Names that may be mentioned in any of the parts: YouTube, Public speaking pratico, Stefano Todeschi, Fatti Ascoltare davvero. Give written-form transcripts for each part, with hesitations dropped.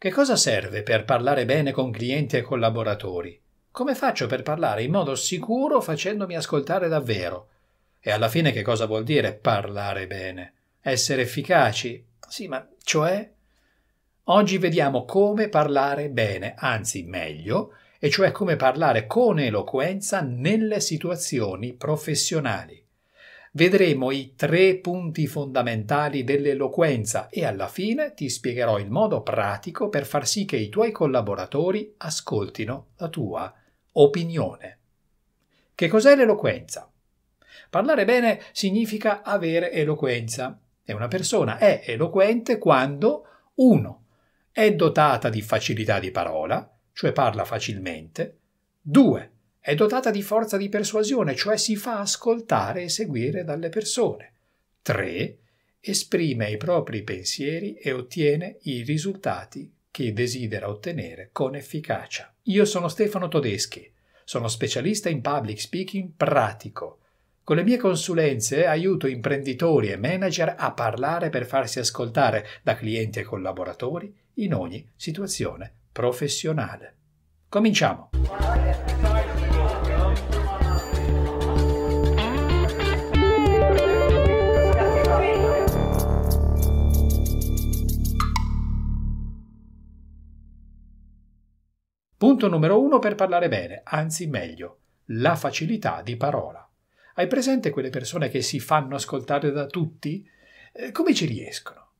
Che cosa serve per parlare bene con clienti e collaboratori? Come faccio per parlare in modo sicuro facendomi ascoltare davvero? E alla fine che cosa vuol dire parlare bene? Essere efficaci? Sì, ma cioè? Oggi vediamo come parlare bene, anzi meglio, e cioè come parlare con eloquenza nelle situazioni professionali. Vedremo i 3 punti fondamentali dell'eloquenza e alla fine ti spiegherò il modo pratico per far sì che i tuoi collaboratori ascoltino la tua opinione. Che cos'è l'eloquenza? Parlare bene significa avere eloquenza e una persona è eloquente quando 1. È dotata di facilità di parola, cioè parla facilmente, 2. È dotata di forza di persuasione, cioè si fa ascoltare e seguire dalle persone. 3. Esprime i propri pensieri e ottiene i risultati che desidera ottenere con efficacia. Io sono Stefano Todeschi, sono specialista in public speaking pratico. Con le mie consulenze aiuto imprenditori e manager a parlare per farsi ascoltare da clienti e collaboratori in ogni situazione professionale. Cominciamo! Punto numero 1 per parlare bene, anzi meglio, la facilità di parola. Hai presente quelle persone che si fanno ascoltare da tutti? Come ci riescono?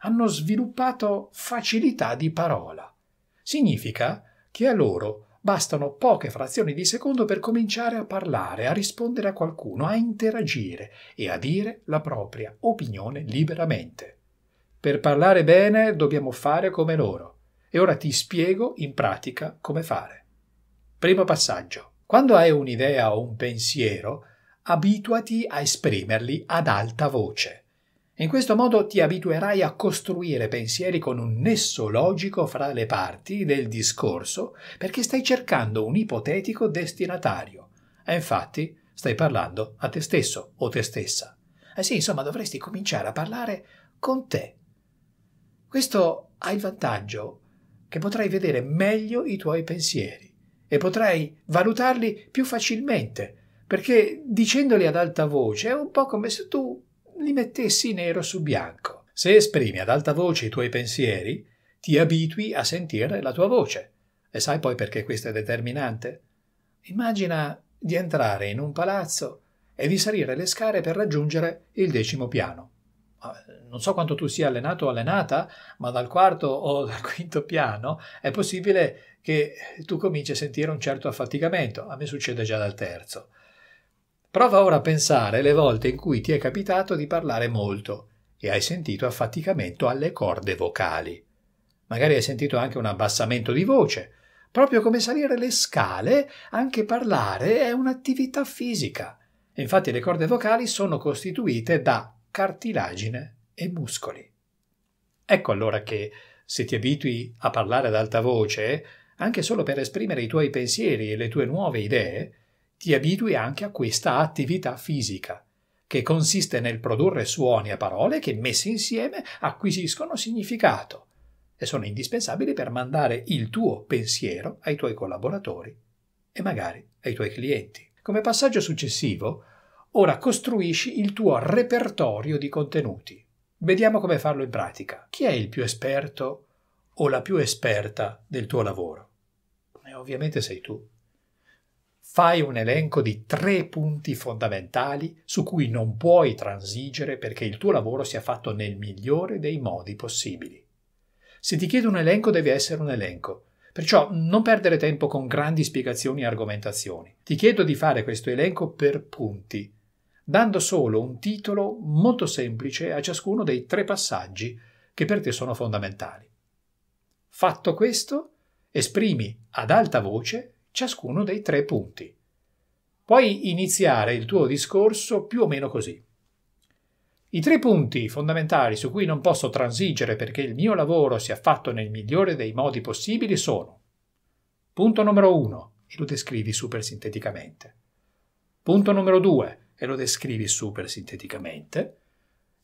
Hanno sviluppato facilità di parola. Significa che a loro bastano poche frazioni di secondo per cominciare a parlare, a rispondere a qualcuno, a interagire e a dire la propria opinione liberamente. Per parlare bene dobbiamo fare come loro. E ora ti spiego in pratica come fare. Primo passaggio. Quando hai un'idea o un pensiero, abituati a esprimerli ad alta voce. In questo modo ti abituerai a costruire pensieri con un nesso logico fra le parti del discorso perché stai cercando un ipotetico destinatario. E infatti stai parlando a te stesso o te stessa. Eh sì, insomma, dovresti cominciare a parlare con te. Questo ha il vantaggio che potrai vedere meglio i tuoi pensieri e potrai valutarli più facilmente, perché dicendoli ad alta voce è un po' come se tu li mettessi nero su bianco. Se esprimi ad alta voce i tuoi pensieri, ti abitui a sentire la tua voce. E sai poi perché questo è determinante? Immagina di entrare in un palazzo e di salire le scale per raggiungere il 10° piano. Non so quanto tu sia allenato o allenata, ma dal 4° o dal 5° piano è possibile che tu cominci a sentire un certo affaticamento. A me succede già dal 3°. Prova ora a pensare le volte in cui ti è capitato di parlare molto e hai sentito affaticamento alle corde vocali. Magari hai sentito anche un abbassamento di voce. Proprio come salire le scale, anche parlare è un'attività fisica. Infatti le corde vocali sono costituite da cartilagine e muscoli. Ecco allora che, se ti abitui a parlare ad alta voce, anche solo per esprimere i tuoi pensieri e le tue nuove idee, ti abitui anche a questa attività fisica, che consiste nel produrre suoni e parole che, messi insieme, acquisiscono significato e sono indispensabili per mandare il tuo pensiero ai tuoi collaboratori e magari ai tuoi clienti. Come passaggio successivo, ora costruisci il tuo repertorio di contenuti. Vediamo come farlo in pratica. Chi è il più esperto o la più esperta del tuo lavoro? E ovviamente sei tu. Fai un elenco di 3 punti fondamentali su cui non puoi transigere perché il tuo lavoro sia fatto nel migliore dei modi possibili. Se ti chiedo un elenco, deve essere un elenco. Perciò non perdere tempo con grandi spiegazioni e argomentazioni. Ti chiedo di fare questo elenco per punti, dando solo un titolo molto semplice a ciascuno dei 3 passaggi che per te sono fondamentali. Fatto questo, esprimi ad alta voce ciascuno dei 3 punti. Puoi iniziare il tuo discorso più o meno così. I 3 punti fondamentali su cui non posso transigere perché il mio lavoro sia fatto nel migliore dei modi possibili sono: punto numero 1, e lo descrivi super sinteticamente. Punto numero 2, e lo descrivi super sinteticamente.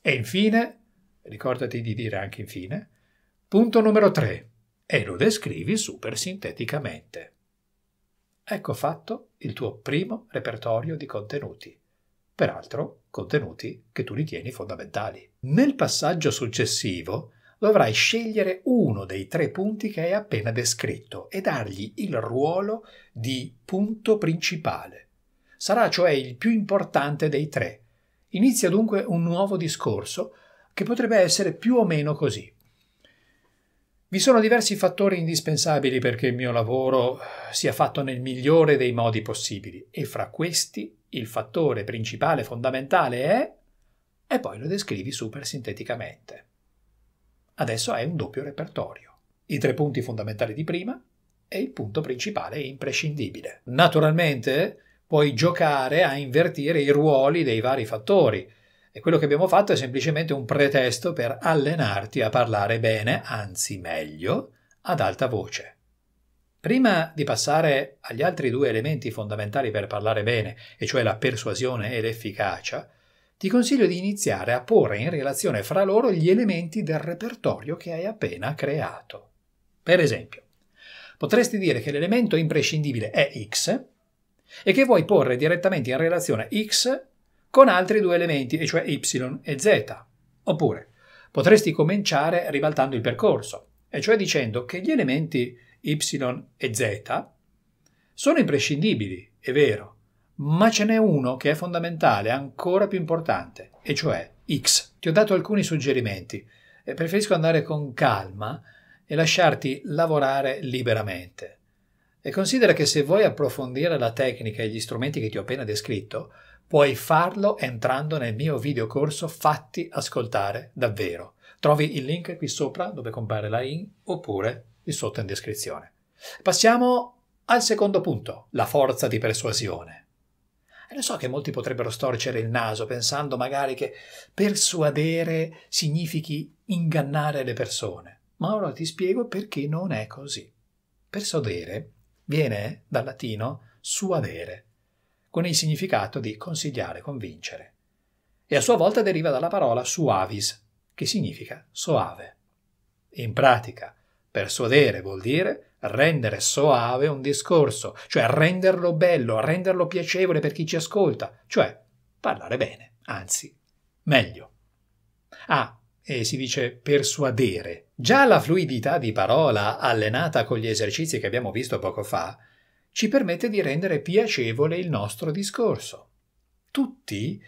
E infine, ricordati di dire anche infine, punto numero 3, e lo descrivi super sinteticamente. Ecco fatto il tuo primo repertorio di contenuti, peraltro contenuti che tu ritieni fondamentali. Nel passaggio successivo dovrai scegliere uno dei tre punti che hai appena descritto e dargli il ruolo di punto principale. Sarà cioè il più importante dei tre. Inizia dunque un nuovo discorso che potrebbe essere più o meno così. Vi sono diversi fattori indispensabili perché il mio lavoro sia fatto nel migliore dei modi possibili e fra questi il fattore principale fondamentale è... e poi lo descrivi super sinteticamente. Adesso hai un doppio repertorio. I tre punti fondamentali di prima e il punto principale e imprescindibile. Naturalmente puoi giocare a invertire i ruoli dei vari fattori. E quello che abbiamo fatto è semplicemente un pretesto per allenarti a parlare bene, anzi meglio, ad alta voce. Prima di passare agli altri due elementi fondamentali per parlare bene, e cioè la persuasione e l'efficacia, ti consiglio di iniziare a porre in relazione fra loro gli elementi del repertorio che hai appena creato. Per esempio, potresti dire che l'elemento imprescindibile è X e che vuoi porre direttamente in relazione X con altri due elementi, e cioè y e z. Oppure potresti cominciare ribaltando il percorso, e cioè dicendo che gli elementi y e z sono imprescindibili, è vero, ma ce n'è uno che è fondamentale, ancora più importante, e cioè x. Ti ho dato alcuni suggerimenti, e preferisco andare con calma e lasciarti lavorare liberamente. E considera che se vuoi approfondire la tecnica e gli strumenti che ti ho appena descritto, puoi farlo entrando nel mio videocorso Fatti Ascoltare Davvero. Trovi il link qui sopra dove compare la in oppure qui sotto in descrizione. Passiamo al secondo punto, la forza di persuasione. E lo so che molti potrebbero storcere il naso pensando magari che persuadere significhi ingannare le persone, ma ora ti spiego perché non è così. Persuadere viene dal latino suadere, con il significato di consigliare, convincere, e a sua volta deriva dalla parola suavis, che significa soave. In pratica, persuadere vuol dire rendere soave un discorso, cioè renderlo bello, renderlo piacevole per chi ci ascolta, cioè parlare bene, anzi, meglio. Ah, e si dice persuadere. Già la fluidità di parola allenata con gli esercizi che abbiamo visto poco fa ci permette di rendere piacevole il nostro discorso. Tutti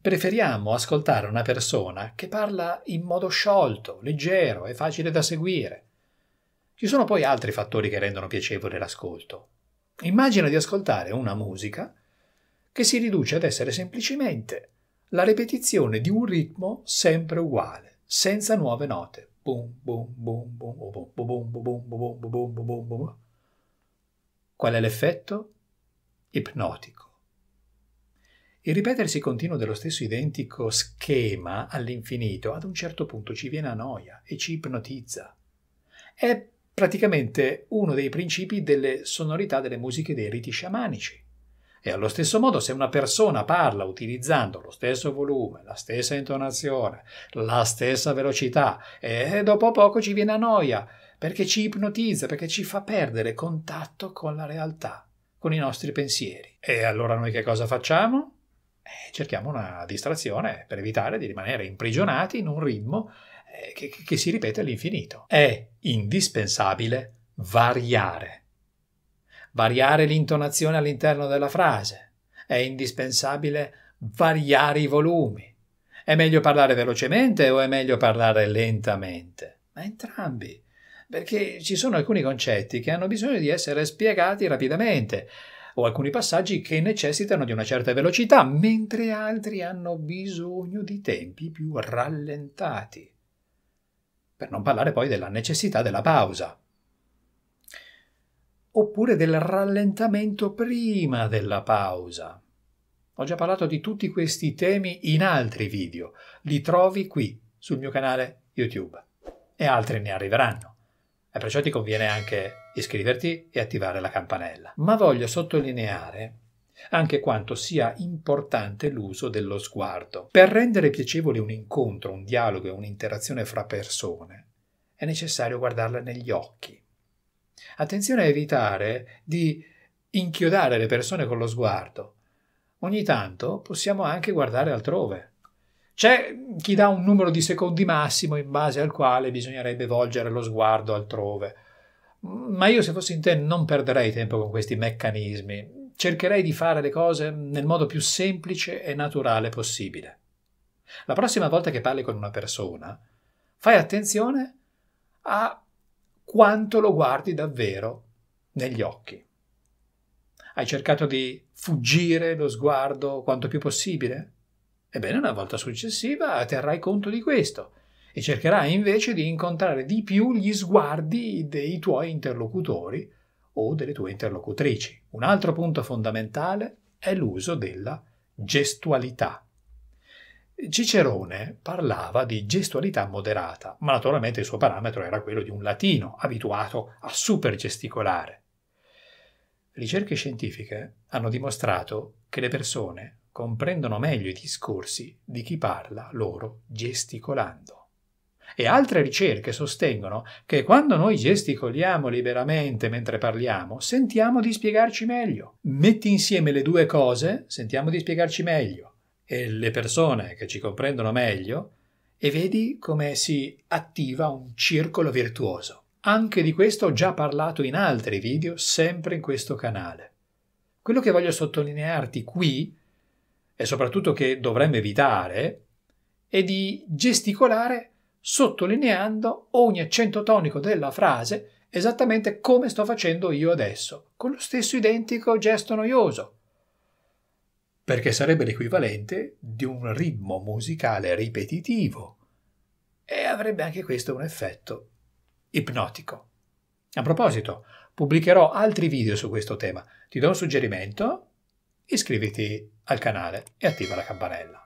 preferiamo ascoltare una persona che parla in modo sciolto, leggero e facile da seguire. Ci sono poi altri fattori che rendono piacevole l'ascolto. Immagina di ascoltare una musica che si riduce ad essere semplicemente la ripetizione di un ritmo sempre uguale, senza nuove note. Boom, boom, boom, boom, boom, boom, boom, boom, boom, boom, boom. Qual è l'effetto? Ipnotico. Il ripetersi continuo dello stesso identico schema all'infinito ad un certo punto ci viene a noia e ci ipnotizza. È praticamente uno dei principi delle sonorità delle musiche dei riti sciamanici. E allo stesso modo, se una persona parla utilizzando lo stesso volume, la stessa intonazione, la stessa velocità, e dopo poco ci viene a noia, perché ci ipnotizza, perché ci fa perdere contatto con la realtà, con i nostri pensieri. E allora noi che cosa facciamo? Cerchiamo una distrazione per evitare di rimanere imprigionati in un ritmo che si ripete all'infinito. È indispensabile variare. Variare l'intonazione all'interno della frase. È indispensabile variare i volumi. È meglio parlare velocemente o è meglio parlare lentamente? Ma entrambi. Perché ci sono alcuni concetti che hanno bisogno di essere spiegati rapidamente, o alcuni passaggi che necessitano di una certa velocità, mentre altri hanno bisogno di tempi più rallentati. Per non parlare poi della necessità della pausa, oppure del rallentamento prima della pausa. Ho già parlato di tutti questi temi in altri video, li trovi qui sul mio canale YouTube, e altri ne arriveranno. E perciò ti conviene anche iscriverti e attivare la campanella. Ma voglio sottolineare anche quanto sia importante l'uso dello sguardo. Per rendere piacevole un incontro, un dialogo e un'interazione fra persone, è necessario guardarla negli occhi. Attenzione a evitare di inchiodare le persone con lo sguardo. Ogni tanto possiamo anche guardare altrove. C'è chi dà un numero di secondi massimo in base al quale bisognerebbe volgere lo sguardo altrove. Ma io, se fossi in te, non perderei tempo con questi meccanismi. Cercherei di fare le cose nel modo più semplice e naturale possibile. La prossima volta che parli con una persona, fai attenzione a quanto lo guardi davvero negli occhi. Hai cercato di fuggire lo sguardo quanto più possibile? Ebbene, una volta successiva terrai conto di questo e cercherai invece di incontrare di più gli sguardi dei tuoi interlocutori o delle tue interlocutrici. Un altro punto fondamentale è l'uso della gestualità. Cicerone parlava di gestualità moderata, ma naturalmente il suo parametro era quello di un latino abituato a super gesticolare. Ricerche scientifiche hanno dimostrato che le persone comprendono meglio i discorsi di chi parla loro gesticolando. E altre ricerche sostengono che quando noi gesticoliamo liberamente mentre parliamo, sentiamo di spiegarci meglio. Metti insieme le due cose, sentiamo di spiegarci meglio, e le persone che ci comprendono meglio, e vedi come si attiva un circolo virtuoso. Anche di questo ho già parlato in altri video, sempre in questo canale. Quello che voglio sottolinearti qui, e soprattutto che dovremmo evitare, è di gesticolare sottolineando ogni accento tonico della frase, esattamente come sto facendo io adesso, con lo stesso identico gesto noioso, perché sarebbe l'equivalente di un ritmo musicale ripetitivo e avrebbe anche questo un effetto ipnotico. A proposito, pubblicherò altri video su questo tema. Ti do un suggerimento? Iscriviti al canale e attiva la campanella.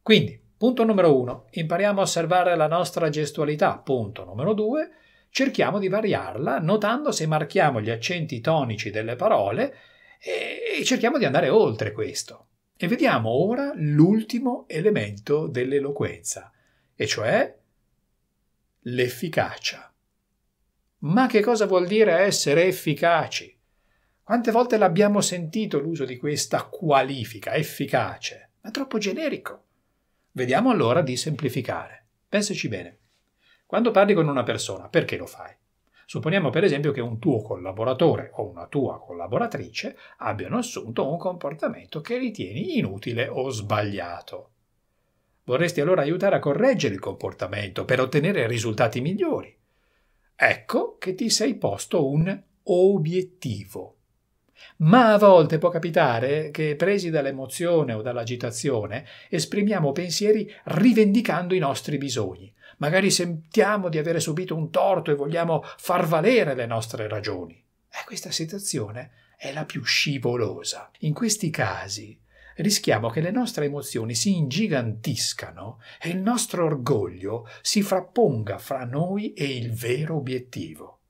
Quindi, punto numero 1, impariamo a osservare la nostra gestualità. Punto numero 2, cerchiamo di variarla notando se marchiamo gli accenti tonici delle parole e cerchiamo di andare oltre questo. E vediamo ora l'ultimo elemento dell'eloquenza, e cioè l'efficacia. Ma che cosa vuol dire essere efficaci? Quante volte l'abbiamo sentito l'uso di questa qualifica, efficace? Ma è troppo generico. Vediamo allora di semplificare. Pensaci bene. Quando parli con una persona, perché lo fai? Supponiamo per esempio che un tuo collaboratore o una tua collaboratrice abbiano assunto un comportamento che ritieni inutile o sbagliato. Vorresti allora aiutare a correggere il comportamento per ottenere risultati migliori. Ecco che ti sei posto un obiettivo. Ma a volte può capitare che, presi dall'emozione o dall'agitazione, esprimiamo pensieri rivendicando i nostri bisogni. Magari sentiamo di avere subito un torto e vogliamo far valere le nostre ragioni. E questa situazione è la più scivolosa. In questi casi rischiamo che le nostre emozioni si ingigantiscano e il nostro orgoglio si frapponga fra noi e il vero obiettivo.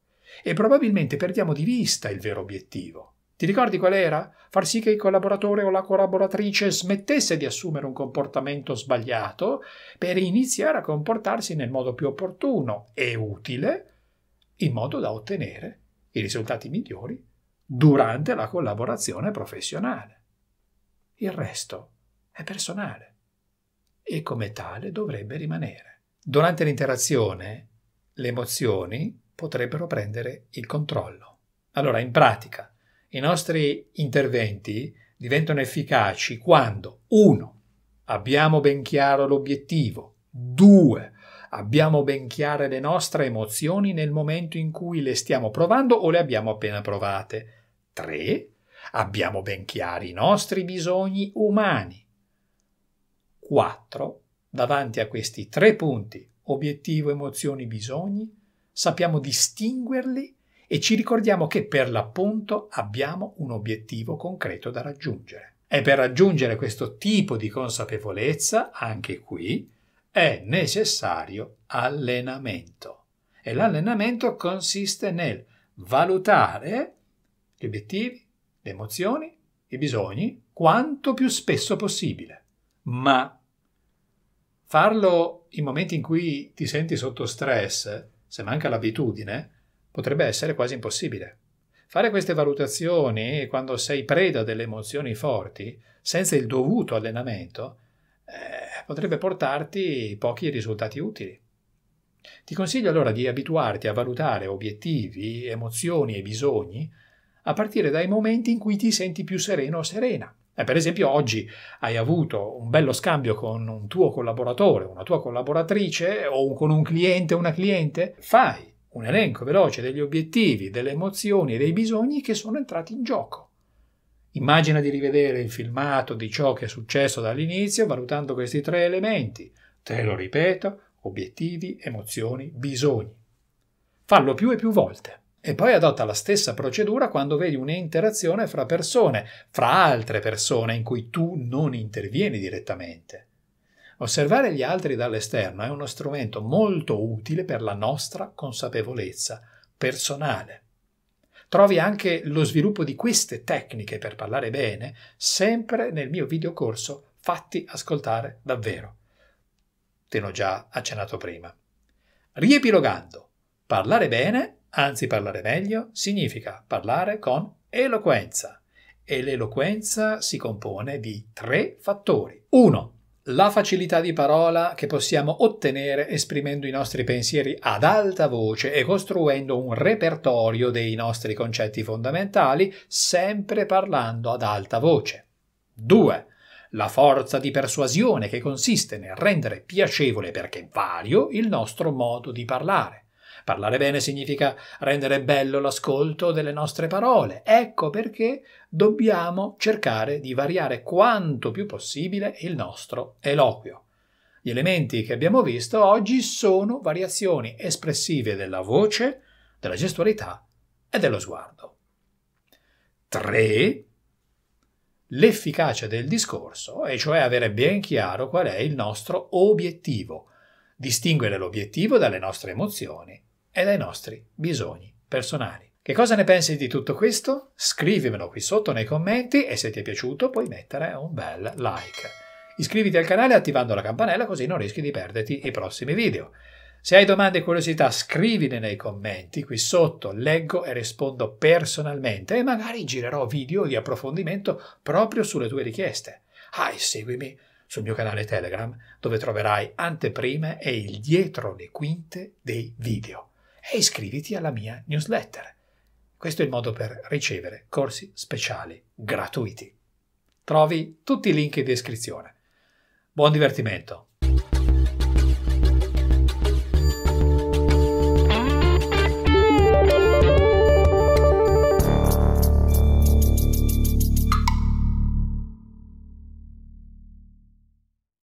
E probabilmente perdiamo di vista il vero obiettivo. Ti ricordi qual era? Far sì che il collaboratore o la collaboratrice smettesse di assumere un comportamento sbagliato per iniziare a comportarsi nel modo più opportuno e utile, in modo da ottenere i risultati migliori durante la collaborazione professionale. Il resto è personale e come tale dovrebbe rimanere. Durante l'interazione le emozioni potrebbero prendere il controllo. Allora, in pratica, i nostri interventi diventano efficaci quando 1. Abbiamo ben chiaro l'obiettivo, 2. Abbiamo ben chiare le nostre emozioni nel momento in cui le stiamo provando o le abbiamo appena provate, 3. Abbiamo ben chiari i nostri bisogni umani, 4. Davanti a questi 3 punti, obiettivo, emozioni, bisogni, sappiamo distinguerli e ci ricordiamo che per l'appunto abbiamo un obiettivo concreto da raggiungere. E per raggiungere questo tipo di consapevolezza, anche qui, è necessario allenamento. E l'allenamento consiste nel valutare gli obiettivi, le emozioni, i bisogni, quanto più spesso possibile. Ma Farlo in momenti in cui ti senti sotto stress, se manca l'abitudine, potrebbe essere quasi impossibile. Fare queste valutazioni quando sei preda delle emozioni forti, senza il dovuto allenamento, potrebbe portarti pochi risultati utili. Ti consiglio allora di abituarti a valutare obiettivi, emozioni e bisogni a partire dai momenti in cui ti senti più sereno o serena. Per esempio oggi hai avuto un bello scambio con un tuo collaboratore, una tua collaboratrice o con un cliente o una cliente. Fai un elenco veloce degli obiettivi, delle emozioni e dei bisogni che sono entrati in gioco. Immagina di rivedere il filmato di ciò che è successo dall'inizio valutando questi tre elementi. Te lo ripeto: obiettivi, emozioni, bisogni. Fallo più e più volte. E poi adotta la stessa procedura quando vedi un'interazione fra persone, fra altre persone in cui tu non intervieni direttamente. Osservare gli altri dall'esterno è uno strumento molto utile per la nostra consapevolezza personale. Trovi anche lo sviluppo di queste tecniche per parlare bene sempre nel mio videocorso Fatti Ascoltare Davvero. Te l'ho già accennato prima. Riepilogando, parlare bene, anzi parlare meglio, significa parlare con eloquenza. E l'eloquenza si compone di tre fattori. 1. La facilità di parola che possiamo ottenere esprimendo i nostri pensieri ad alta voce e costruendo un repertorio dei nostri concetti fondamentali, sempre parlando ad alta voce. 2. La forza di persuasione che consiste nel rendere piacevole perché vario il nostro modo di parlare. Parlare bene significa rendere bello l'ascolto delle nostre parole. Ecco perché dobbiamo cercare di variare quanto più possibile il nostro eloquio. Gli elementi che abbiamo visto oggi sono variazioni espressive della voce, della gestualità e dello sguardo. 3. L'efficacia del discorso, e cioè avere ben chiaro qual è il nostro obiettivo. Distinguere l'obiettivo dalle nostre emozioni e dai nostri bisogni personali. Che cosa ne pensi di tutto questo? Scrivimelo qui sotto nei commenti e se ti è piaciuto puoi mettere un bel like. Iscriviti al canale attivando la campanella così non rischi di perderti i prossimi video. Se hai domande e curiosità scrivile nei commenti qui sotto, leggo e rispondo personalmente e magari girerò video di approfondimento proprio sulle tue richieste. E seguimi sul mio canale Telegram, dove troverai anteprime e il dietro le quinte dei video. E iscriviti alla mia newsletter. Questo è il modo per ricevere corsi speciali gratuiti. Trovi tutti i link in descrizione. Buon divertimento!